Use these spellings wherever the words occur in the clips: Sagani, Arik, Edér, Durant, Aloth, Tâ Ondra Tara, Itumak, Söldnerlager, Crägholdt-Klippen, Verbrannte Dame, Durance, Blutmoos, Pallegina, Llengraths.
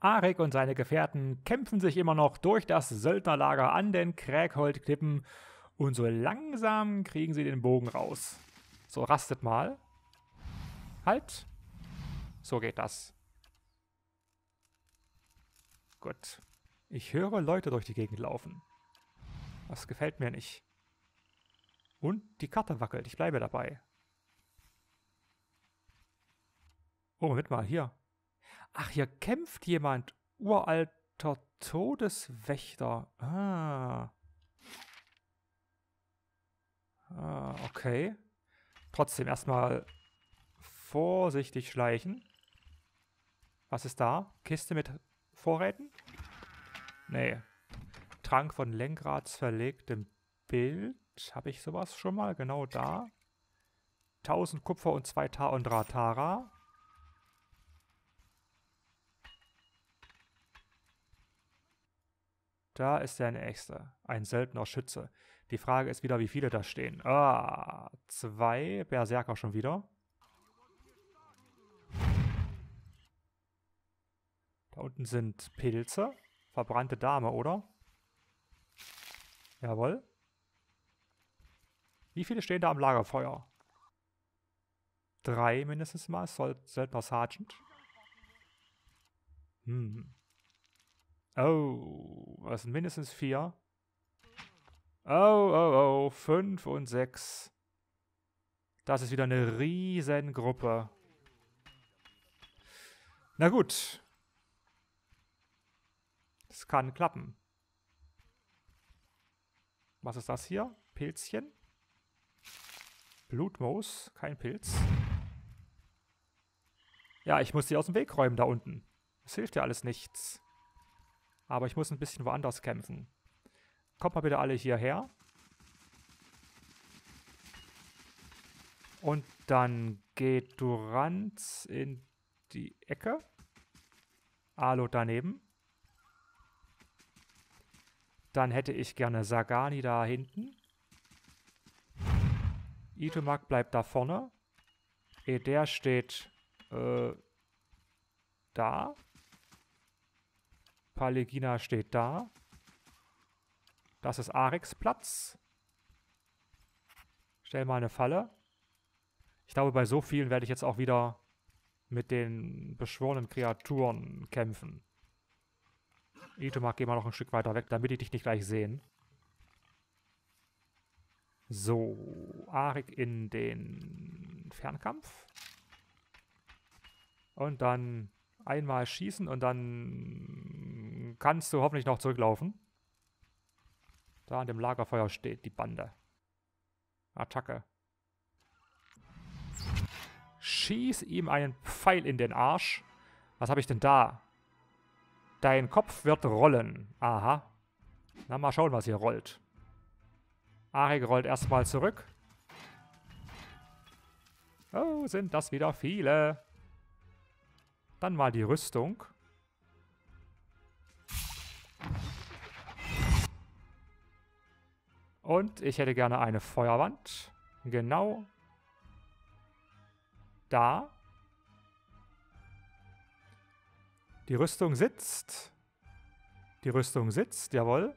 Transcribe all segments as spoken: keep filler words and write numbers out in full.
Arik und seine Gefährten kämpfen sich immer noch durch das Söldnerlager an den Crägholdt-Klippen und so langsam kriegen sie den Bogen raus. So, rastet mal. Halt. So geht das. Gut. Ich höre Leute durch die Gegend laufen. Das gefällt mir nicht. Und die Karte wackelt. Ich bleibe dabei. Oh, Moment mal, hier. Ach, hier kämpft jemand. Uralter Todeswächter. Ah. Ah, okay. Trotzdem erstmal vorsichtig schleichen. Was ist da? Kiste mit Vorräten? Nee. Trank von Llengraths verlegtem Bild. Habe ich sowas schon mal? Genau da. tausend Kupfer und zwei Tâ Ondra Tara. Da ist der nächste. Ein seltener Schütze. Die Frage ist wieder, wie viele da stehen. Ah, zwei Berserker schon wieder. Da unten sind Pilze. Verbrannte Dame, oder? Jawohl. Wie viele stehen da am Lagerfeuer? Drei mindestens mal. Söldner Sergeant. Hm. Oh, was sind mindestens vier? Oh, oh, oh, fünf und sechs. Das ist wieder eine Riesengruppe. Na gut. Das kann klappen. Was ist das hier? Pilzchen? Blutmoos, kein Pilz. Ja, ich muss die aus dem Weg räumen da unten. Das hilft ja alles nichts. Aber ich muss ein bisschen woanders kämpfen. Kommt mal bitte alle hierher. Und dann geht Durance in die Ecke. Aloth daneben. Dann hätte ich gerne Sagani da hinten. Itumak bleibt da vorne. Edér steht äh, da. Pallegina steht da. Das ist Ariks Platz. Stell mal eine Falle. Ich glaube, bei so vielen werde ich jetzt auch wieder mit den beschworenen Kreaturen kämpfen. Itumak, geh mal noch ein Stück weiter weg, damit die dich nicht gleich sehen. So, Arik in den Fernkampf. Und dann einmal schießen und dann kannst du hoffentlich noch zurücklaufen. Da an dem Lagerfeuer steht die Bande. Attacke. Schieß ihm einen Pfeil in den Arsch. Was habe ich denn da? Dein Kopf wird rollen. Aha. Na, mal schauen, was hier rollt. Arik rollt erstmal zurück. Oh, sind das wieder viele. Dann mal die Rüstung. Und ich hätte gerne eine Feuerwand. Genau. Da. Die Rüstung sitzt. Die Rüstung sitzt, jawohl.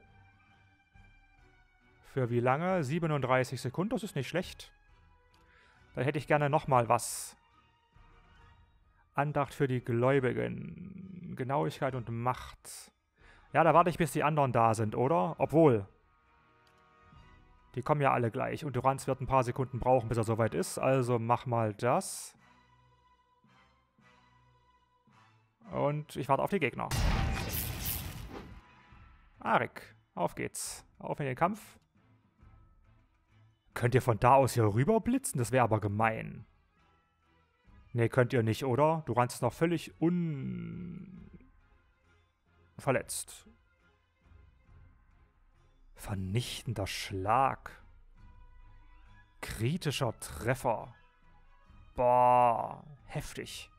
Für wie lange? siebenunddreißig Sekunden, das ist nicht schlecht. Dann hätte ich gerne nochmal was. Andacht für die Gläubigen. Genauigkeit und Macht. Ja, da warte ich, bis die anderen da sind, oder? Obwohl. Die kommen ja alle gleich. Und Durance wird ein paar Sekunden brauchen, bis er soweit ist. Also mach mal das. Und ich warte auf die Gegner. Arik, auf geht's. Auf in den Kampf. Könnt ihr von da aus hier rüber blitzen? Das wäre aber gemein. Nee, könnt ihr nicht, oder? Durance ist noch völlig un... verletzt. Vernichtender Schlag. Kritischer Treffer. Boah, heftig.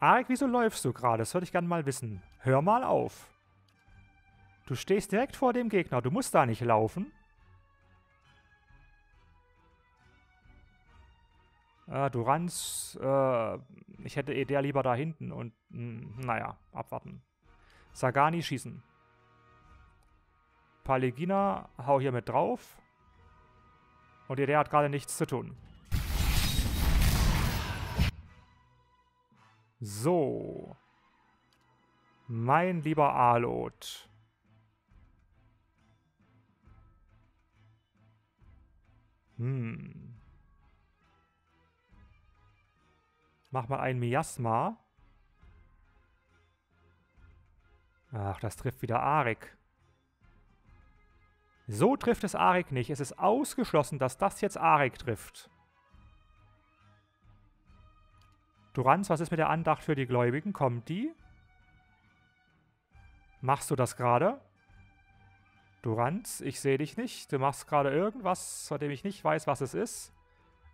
Arik, wieso läufst du gerade? Das würde ich gerne mal wissen. Hör mal auf. Du stehst direkt vor dem Gegner. Du musst da nicht laufen. Äh, Äh, Durance, äh, ich hätte Edér lieber da hinten und, mh, naja, abwarten. Sagani schießen. Pallegina, hau hier mit drauf. Und Edér hat gerade nichts zu tun. So. Mein lieber Aloth. Hm. Mach mal ein Miasma. Ach, das trifft wieder Arik. So trifft es Arik nicht. Es ist ausgeschlossen, dass das jetzt Arik trifft. Durance, was ist mit der Andacht für die Gläubigen? Kommt die? Machst du das gerade? Durance, ich sehe dich nicht. Du machst gerade irgendwas, von dem ich nicht weiß, was es ist.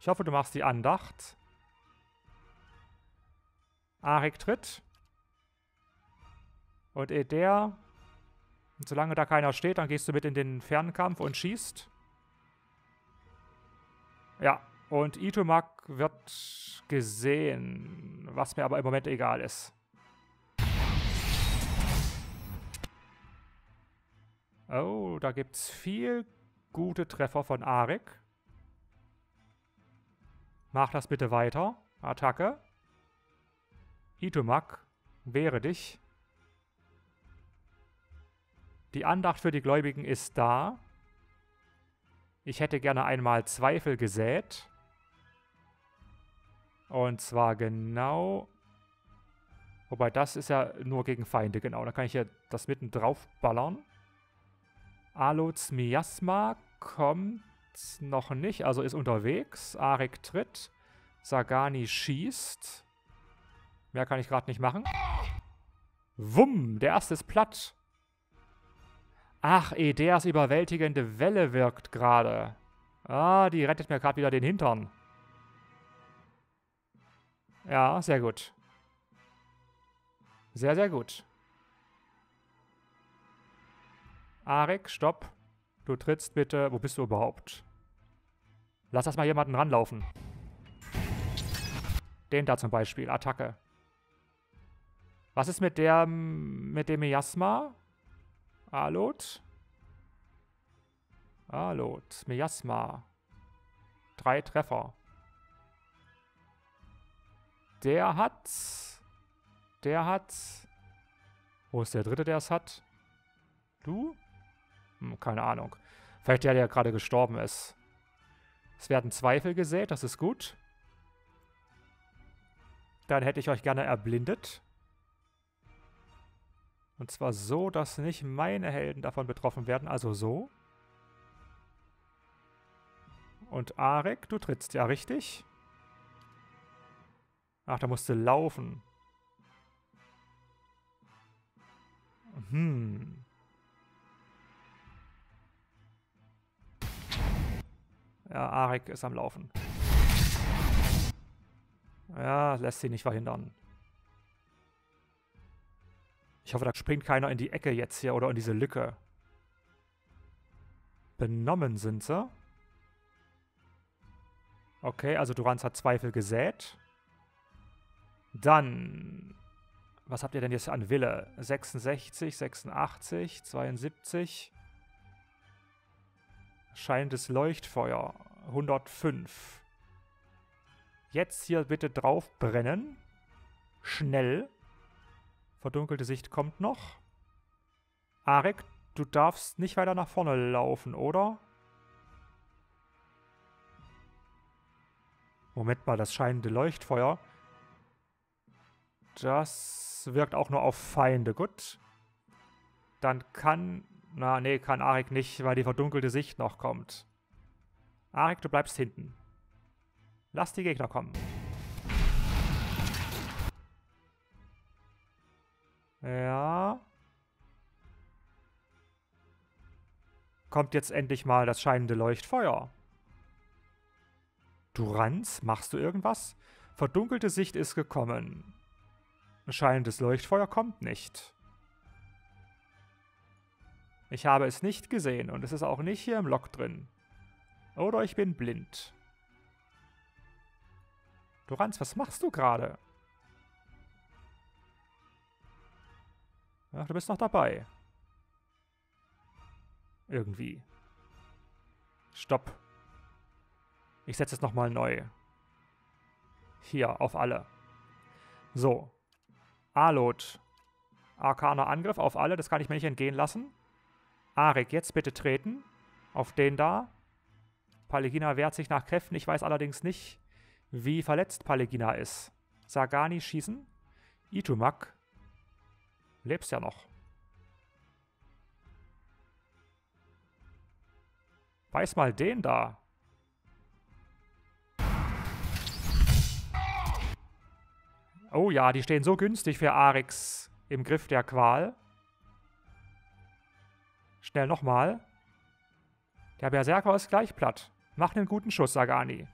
Ich hoffe, du machst die Andacht. Arik tritt. Und Edér. Und solange da keiner steht, dann gehst du mit in den Fernkampf und schießt. Ja, und Itumak wird gesehen, was mir aber im Moment egal ist. Oh, da gibt's viel gute Treffer von Arik. Mach das bitte weiter. Attacke. Itumak, wehre dich. Die Andacht für die Gläubigen ist da. Ich hätte gerne einmal Zweifel gesät. Und zwar genau... Wobei, das ist ja nur gegen Feinde, genau. Da kann ich ja das mitten drauf ballern. Aloths Miasma kommt noch nicht, also ist unterwegs. Arik tritt. Sagani schießt. Mehr kann ich gerade nicht machen. Wumm, der erste ist platt. Ach, Edérs überwältigende Welle wirkt gerade. Ah, die rettet mir gerade wieder den Hintern. Ja, sehr gut. Sehr, sehr gut. Arik, stopp. Du trittst bitte... Wo bist du überhaupt? Lass erstmal jemanden ranlaufen. Den da zum Beispiel. Attacke. Was ist mit der, mit dem Miasma? Aloth? Aloth, Miasma. Drei Treffer. Der hat... Der hat... Wo ist der dritte, der es hat? Du? Hm, keine Ahnung. Vielleicht der, der gerade gestorben ist. Es werden Zweifel gesät, das ist gut. Dann hätte ich euch gerne erblindet. Und zwar so, dass nicht meine Helden davon betroffen werden, also so. Und Arik, du trittst ja richtig. Ach, da musst du laufen. Hm. Ja, Arik ist am Laufen. Ja, lässt sie nicht verhindern. Ich hoffe, da springt keiner in die Ecke jetzt hier oder in diese Lücke. Benommen sind sie. Okay, also Durance hat Zweifel gesät. Dann, was habt ihr denn jetzt an Wille? sechsundsechzig, sechsundachtzig, zweiundsiebzig. Scheinendes Leuchtfeuer. hundertfünf. Jetzt hier bitte drauf brennen. Schnell. Verdunkelte Sicht kommt noch. Arik, du darfst nicht weiter nach vorne laufen, oder? Moment mal, das scheinende Leuchtfeuer. Das wirkt auch nur auf Feinde. Gut. Dann kann... Na, nee, kann Arik nicht, weil die verdunkelte Sicht noch kommt. Arik, du bleibst hinten. Lass die Gegner kommen. Ja. Kommt jetzt endlich mal das scheinende Leuchtfeuer. Durance, machst du irgendwas? Verdunkelte Sicht ist gekommen. Scheinendes Leuchtfeuer kommt nicht. Ich habe es nicht gesehen und es ist auch nicht hier im Log drin. Oder ich bin blind. Durance, was machst du gerade? Ach, du bist noch dabei. Irgendwie. Stopp. Ich setze es nochmal neu. Hier, auf alle. So. Aloth. Arkaner Angriff auf alle, das kann ich mir nicht entgehen lassen. Arik, jetzt bitte treten. Auf den da. Pallegina wehrt sich nach Kräften. Ich weiß allerdings nicht, wie verletzt Pallegina ist. Sagani schießen. Itumak. Lebst ja noch. Beiß mal den da. Oh ja, die stehen so günstig für Ariks im Griff der Qual. Schnell nochmal. Der Berserker ist gleich platt. Mach einen guten Schuss, Sagani.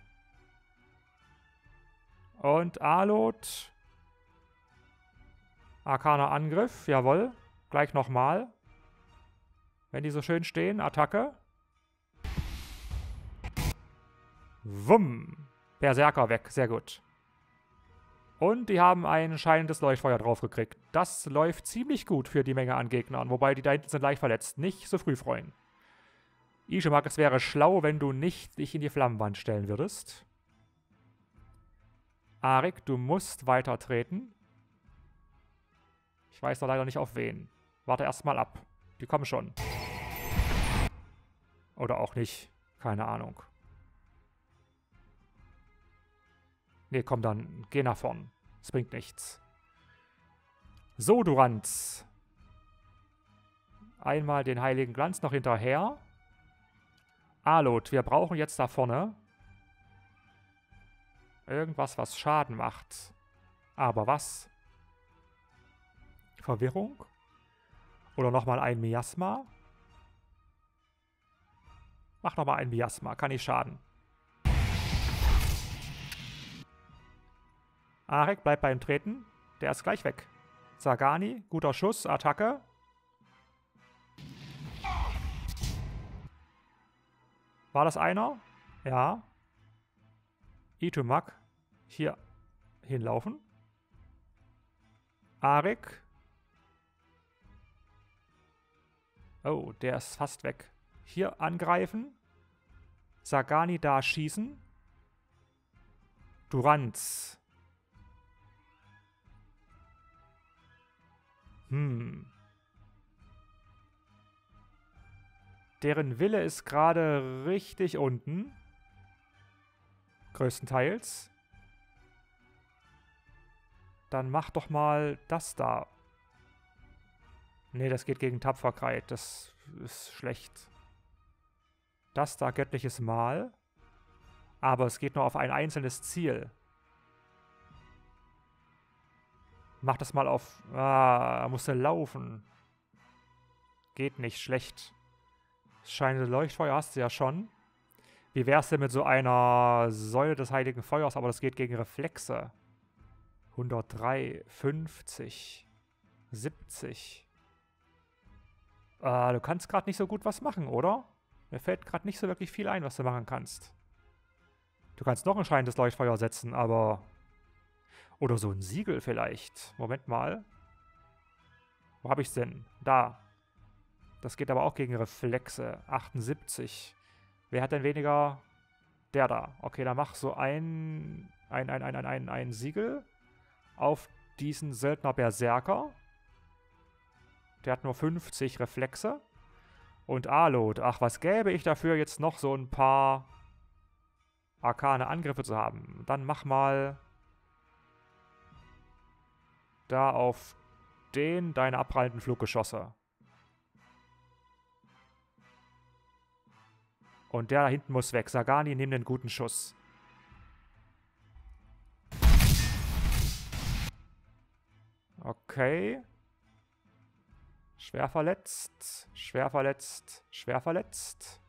Und Aloth. Arkaner Angriff, jawohl. Gleich nochmal. Wenn die so schön stehen, Attacke. Wumm. Berserker weg, sehr gut. Und die haben ein scheinendes Leuchtfeuer draufgekriegt. Das läuft ziemlich gut für die Menge an Gegnern, wobei die da hinten sind leicht verletzt. Nicht so früh freuen. Ishimak, es wäre schlau, wenn du nicht dich in die Flammenwand stellen würdest. Arik, du musst weiter treten. Ich weiß noch leider nicht auf wen. Warte erstmal ab. Die kommen schon. Oder auch nicht. Keine Ahnung. Nee, komm dann. Geh nach vorn. Es bringt nichts. So, Durant. Einmal den heiligen Glanz noch hinterher. Aloth, wir brauchen jetzt da vorne irgendwas, was Schaden macht. Aber was? Verwirrung? Oder nochmal ein Miasma? Mach nochmal ein Miasma, kann ich schaden. Arik bleibt beim Treten, der ist gleich weg. Sagani, guter Schuss, Attacke. War das einer? Ja. Itumak, hier hinlaufen. Arik. Oh, der ist fast weg. Hier angreifen. Sagani da schießen. Durance. Hm. Deren Wille ist gerade richtig unten. Größtenteils. Dann mach doch mal das da. Nee, das geht gegen Tapferkeit. Das ist schlecht. Das da göttliches Mal. Aber es geht nur auf ein einzelnes Ziel. Mach das mal auf... Ah, musste laufen. Geht nicht schlecht. Scheinende Leuchtfeuer hast du ja schon. Wie wär's denn mit so einer Säule des heiligen Feuers? Aber das geht gegen Reflexe. hundertdrei, fünfzig, siebzig. Ah, du kannst gerade nicht so gut was machen, oder? Mir fällt gerade nicht so wirklich viel ein, was du machen kannst. Du kannst noch ein scheinendes Leuchtfeuer setzen, aber... Oder so ein Siegel vielleicht. Moment mal. Wo habe ich es denn? Da. Das geht aber auch gegen Reflexe. achtundsiebzig. Wer hat denn weniger? Der da. Okay, dann mach so ein, ein, ein, ein, ein, ein, ein Siegel auf diesen Söldner Berserker. Der hat nur fünfzig Reflexe. Und Aloth. Ach, was gäbe ich dafür, jetzt noch so ein paar arkane Angriffe zu haben. Dann mach mal... Da auf den deine abprallenden Fluggeschosse. Und der da hinten muss weg. Sagani, nimm den guten Schuss. Okay. Schwer verletzt. Schwer verletzt. Schwer verletzt.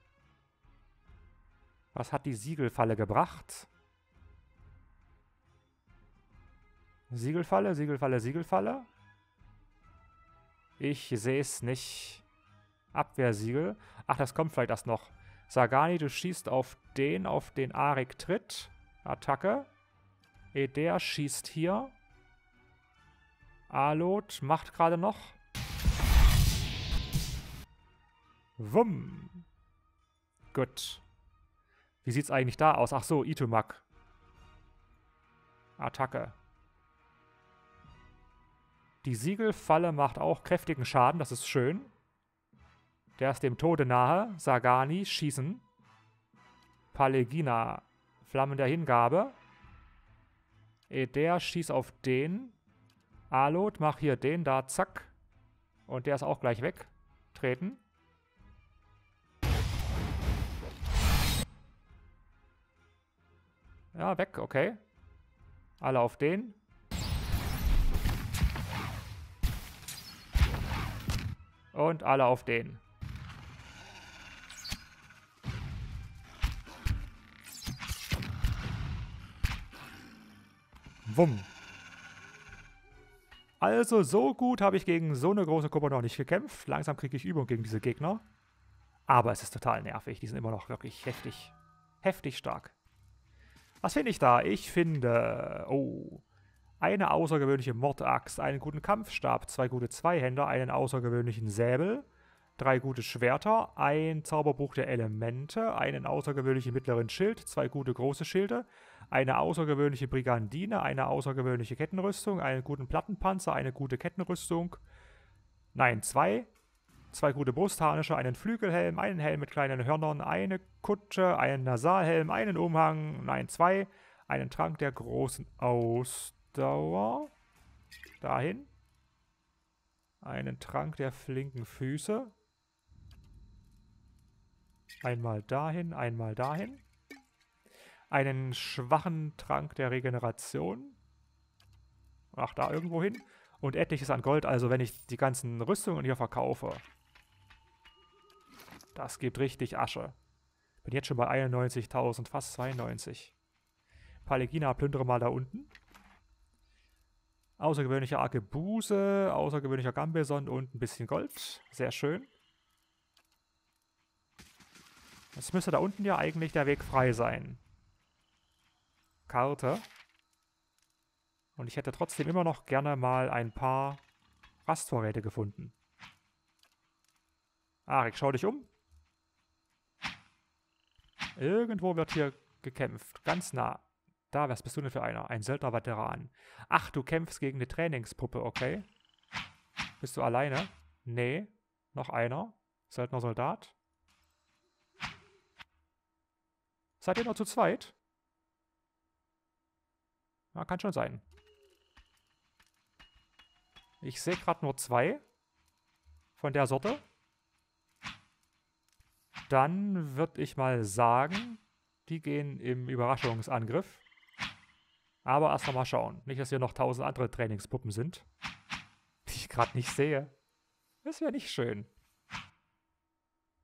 Was hat die Siegelfalle gebracht? Siegelfalle, Siegelfalle, Siegelfalle. Ich sehe es nicht. Abwehrsiegel. Ach, das kommt vielleicht erst noch. Sagani, du schießt auf den, auf den Arik tritt. Attacke. Edér schießt hier. Aloth macht gerade noch. Wumm. Gut. Wie sieht's eigentlich da aus? Ach so, Itumak. Attacke. Die Siegelfalle macht auch kräftigen Schaden, das ist schön. Der ist dem Tode nahe. Sagani, schießen. Pallegina, Flammen der Hingabe. Edér, schieß auf den. Aloth, mach hier den da, zack. Und der ist auch gleich weg. Treten. Ja, weg, okay. Alle auf den. Und alle auf den. Wumm. Also so gut habe ich gegen so eine große Gruppe noch nicht gekämpft. Langsam kriege ich Übung gegen diese Gegner. Aber es ist total nervig. Die sind immer noch wirklich heftig. Heftig stark. Was finde ich da? Ich finde... Oh... Eine außergewöhnliche Mordaxt, einen guten Kampfstab, zwei gute Zweihänder, einen außergewöhnlichen Säbel, drei gute Schwerter, ein Zauberbuch der Elemente, einen außergewöhnlichen mittleren Schild, zwei gute große Schilde, eine außergewöhnliche Brigandine, eine außergewöhnliche Kettenrüstung, einen guten Plattenpanzer, eine gute Kettenrüstung. Nein, zwei. Zwei gute Brustharnische, einen Flügelhelm, einen Helm mit kleinen Hörnern, eine Kutsche, einen Nasalhelm, einen Umhang, nein, zwei. Einen Trank der großen Ausdauer. Dauer. Dahin. Einen Trank der flinken Füße. Einmal dahin, einmal dahin. Einen schwachen Trank der Regeneration. Ach, da irgendwo hin. Und etliches an Gold, also wenn ich die ganzen Rüstungen hier verkaufe. Das gibt richtig Asche. Bin jetzt schon bei einundneunzigtausend, fast zweiundneunzig. Pallegina, plündere mal da unten. Außergewöhnlicher Arkebuße, außergewöhnlicher Gambeson und ein bisschen Gold. Sehr schön. Jetzt müsste da unten ja eigentlich der Weg frei sein. Karte. Und ich hätte trotzdem immer noch gerne mal ein paar Rastvorräte gefunden. Arik, schau dich um. Irgendwo wird hier gekämpft. Ganz nah. Da, was bist du denn für einer? Ein Söldner-Veteran. Ach, du kämpfst gegen eine Trainingspuppe, okay. Bist du alleine? Nee, noch einer. Söldner-Soldat. Seid ihr noch zu zweit? Ja, kann schon sein. Ich sehe gerade nur zwei von der Sorte. Dann würde ich mal sagen, die gehen im Überraschungsangriff. Aber erst mal schauen. Nicht, dass hier noch tausend andere Trainingspuppen sind, die ich gerade nicht sehe. Das wäre nicht schön.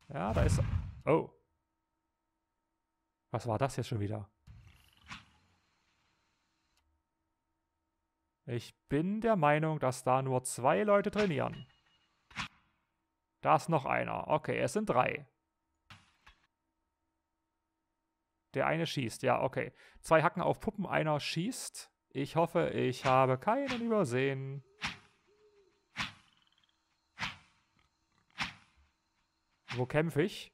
Ja, da ist... Oh. Was war das jetzt schon wieder? Ich bin der Meinung, dass da nur zwei Leute trainieren. Da ist noch einer. Okay, es sind drei. Der eine schießt. Ja, okay. Zwei hacken auf Puppen, einer schießt. Ich hoffe, ich habe keinen übersehen. Wo kämpfe ich?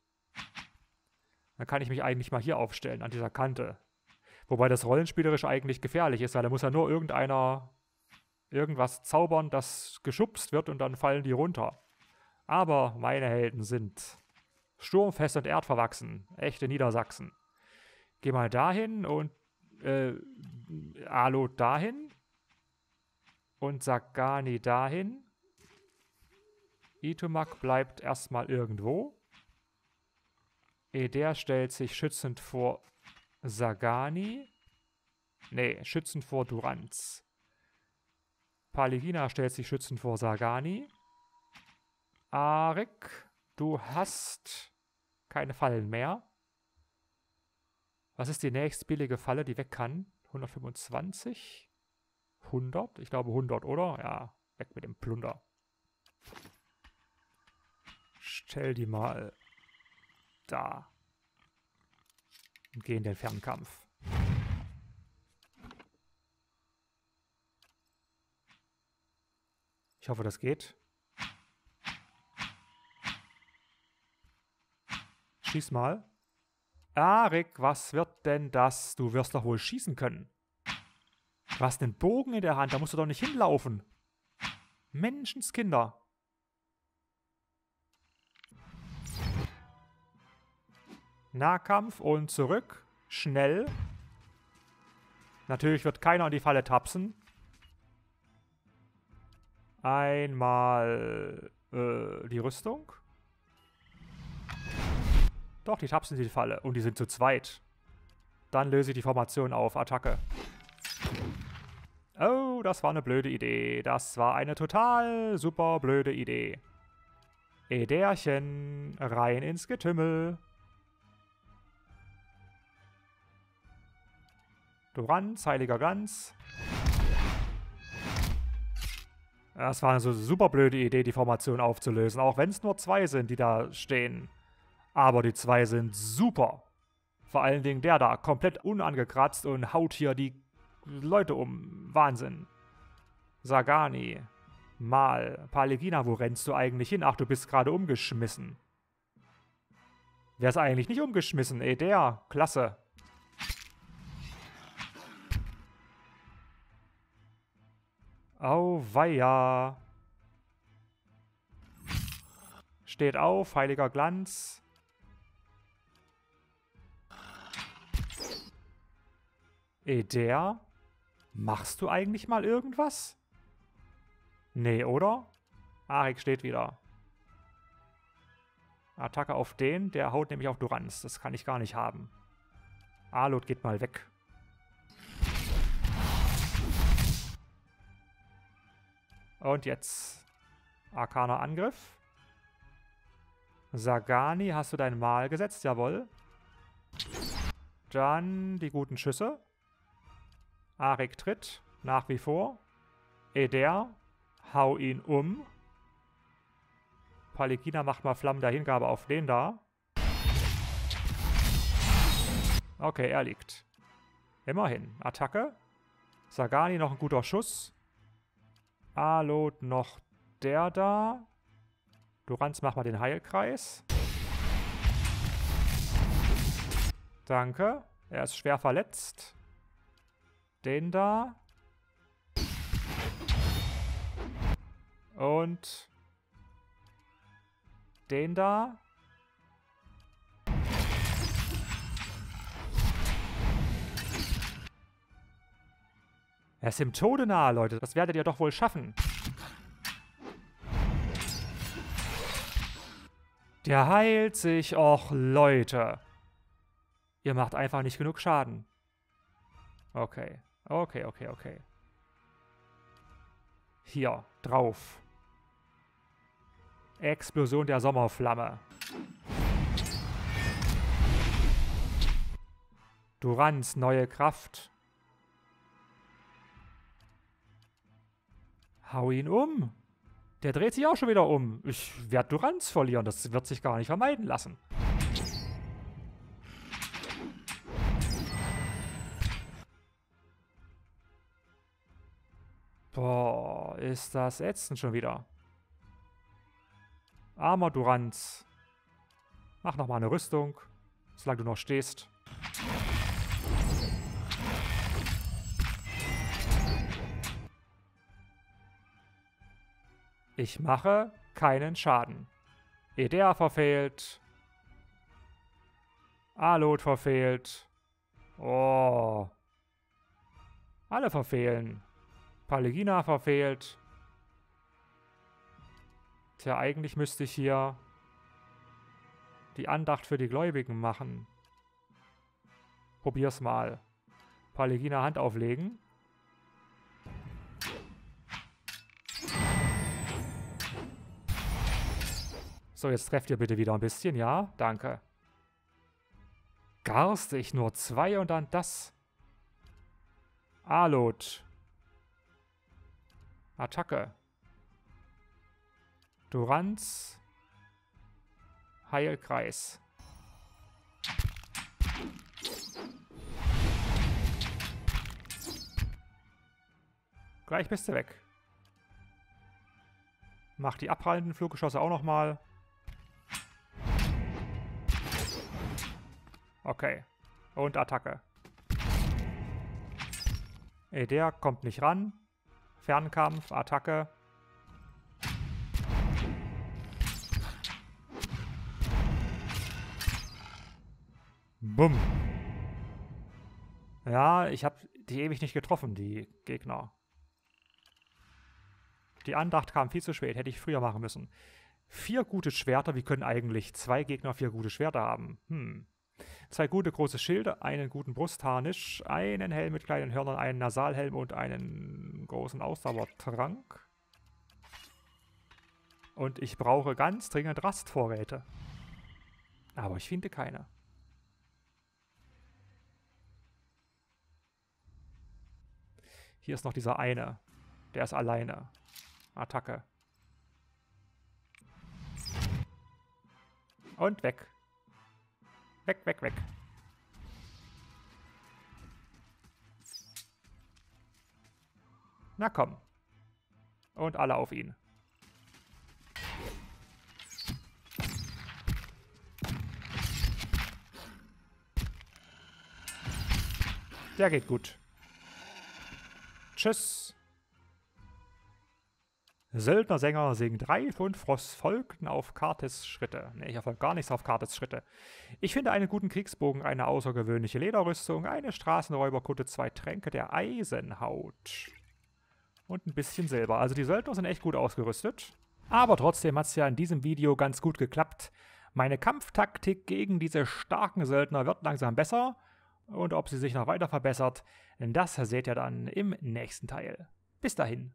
Dann kann ich mich eigentlich mal hier aufstellen, an dieser Kante. Wobei das rollenspielerisch eigentlich gefährlich ist, weil da muss ja nur irgendeiner irgendwas zaubern, das geschubst wird und dann fallen die runter. Aber meine Helden sind sturmfest und erdverwachsen. Echte Niedersachsen. Geh mal dahin und äh, Aloth dahin und Sagani dahin. Itumak bleibt erstmal irgendwo. Edér stellt sich schützend vor Sagani. Nee, schützend vor Durance. Pallegina stellt sich schützend vor Sagani. Arik, du hast keine Fallen mehr. Was ist die nächstbillige Falle, die weg kann? hundertfünfundzwanzig? hundert? Ich glaube hundert, oder? Ja, weg mit dem Plunder. Stell die mal da. Und geh in den Fernkampf. Ich hoffe, das geht. Schieß mal. Arik, was wird denn das? Du wirst doch wohl schießen können. Du hast einen Bogen in der Hand, da musst du doch nicht hinlaufen. Menschenskinder. Nahkampf und zurück. Schnell. Natürlich wird keiner in die Falle tapsen. Einmal äh, die Rüstung. Doch, die tapsen in die Falle. Und die sind zu zweit. Dann löse ich die Formation auf. Attacke. Oh, das war eine blöde Idee. Das war eine total super blöde Idee. Edärchen, rein ins Getümmel. Durance, heiliger Glanz. Das war eine super blöde Idee, die Formation aufzulösen. Auch wenn es nur zwei sind, die da stehen. Aber die zwei sind super. Vor allen Dingen der da, komplett unangekratzt und haut hier die Leute um. Wahnsinn. Sagani. Mal. Pallegina, wo rennst du eigentlich hin? Ach, du bist gerade umgeschmissen. Wer ist eigentlich nicht umgeschmissen? Edér. Klasse. Auweia. Steht auf, heiliger Glanz. Edér, machst du eigentlich mal irgendwas? Nee, oder? Arik steht wieder. Attacke auf den, der haut nämlich auf Durance. Das kann ich gar nicht haben. Aloth geht mal weg. Und jetzt arkaner Angriff. Sagani, hast du dein Mal gesetzt? Jawohl. Dann die guten Schüsse. Arik tritt, nach wie vor. Edér, hau ihn um. Pallegina macht mal Flammen der Hingabe auf den da. Okay, er liegt. Immerhin. Attacke. Sagani, noch ein guter Schuss. Aloth, noch der da. Durance, mach mal den Heilkreis. Danke. Er ist schwer verletzt. Den da. Und den da. Er ist dem Tode nahe, Leute. Das werdet ihr doch wohl schaffen. Der heilt sich. Och, Leute. Ihr macht einfach nicht genug Schaden. Okay. Okay, okay, okay. Hier, drauf. Explosion der Sommerflamme. Durance, neue Kraft. Hau ihn um. Der dreht sich auch schon wieder um. Ich werde Durance verlieren. Das wird sich gar nicht vermeiden lassen. Boah, ist das ätzend schon wieder. Armer Durance. Mach nochmal eine Rüstung, solange du noch stehst. Ich mache keinen Schaden. Edér verfehlt. Aloth verfehlt. Oh. Alle verfehlen. Pallegina verfehlt. Tja, eigentlich müsste ich hier die Andacht für die Gläubigen machen. Probier's mal. Pallegina, Hand auflegen. So, jetzt trefft ihr bitte wieder ein bisschen, ja? Danke. Garstig, nur zwei und dann das. Aloth. Attacke. Durance. Heilkreis. Gleich bist du weg. Mach die abprallenden Fluggeschosse auch nochmal. Okay. Und Attacke. Edér kommt nicht ran. Fernkampf, Attacke. Bumm. Ja, ich habe die ewig nicht getroffen, die Gegner. Die Andacht kam viel zu spät, hätte ich früher machen müssen. Vier gute Schwerter, wie können eigentlich zwei Gegner vier gute Schwerter haben? Hm. Zwei gute große Schilde, einen guten Brustharnisch, einen Helm mit kleinen Hörnern, einen Nasalhelm und einen großen Ausdauertrank. Und ich brauche ganz dringend Rastvorräte. Aber ich finde keine. Hier ist noch dieser eine. Der ist alleine. Attacke. Und weg. Weg, weg, weg. Na komm. Und alle auf ihn. Der geht gut. Tschüss. Söldnersänger singt reif und Frost folgten auf Kartes Schritte. Ne, ich erfolge gar nichts auf Kartes Schritte. Ich finde einen guten Kriegsbogen, eine außergewöhnliche Lederrüstung, eine Straßenräuberkutte, zwei Tränke der Eisenhaut. Und ein bisschen Silber. Also die Söldner sind echt gut ausgerüstet. Aber trotzdem hat es ja in diesem Video ganz gut geklappt. Meine Kampftaktik gegen diese starken Söldner wird langsam besser. Und ob sie sich noch weiter verbessert, das seht ihr dann im nächsten Teil. Bis dahin.